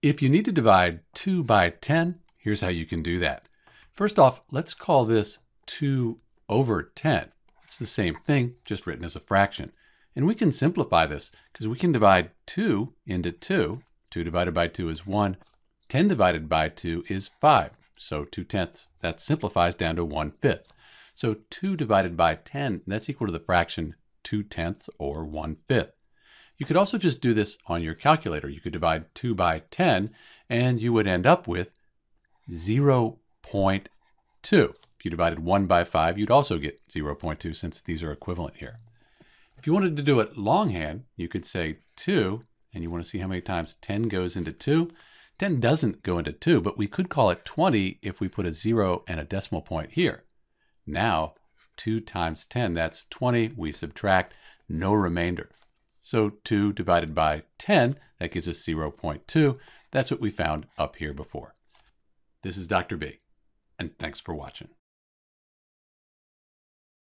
If you need to divide 2 by 10, here's how you can do that. First off, let's call this 2 over 10. It's the same thing, just written as a fraction. And we can simplify this because we can divide 2 into 2. 2 divided by 2 is 1. 10 divided by 2 is 5. So 2/10. That simplifies down to 1/5. So 2 divided by 10, that's equal to the fraction 2/10 or 1/5. You could also just do this on your calculator. You could divide 2 by 10 and you would end up with 0.2. If you divided 1 by 5, you'd also get 0.2 since these are equivalent here. If you wanted to do it longhand, you could say 2, and you want to see how many times 10 goes into 2. 10 doesn't go into 2, but we could call it 20 if we put a 0 and a decimal point here. Now, 2 times 10, that's 20. We subtract, no remainder. So 2 divided by 10, that gives us 0.2. That's what we found up here before. This is Dr. B, and thanks for watching.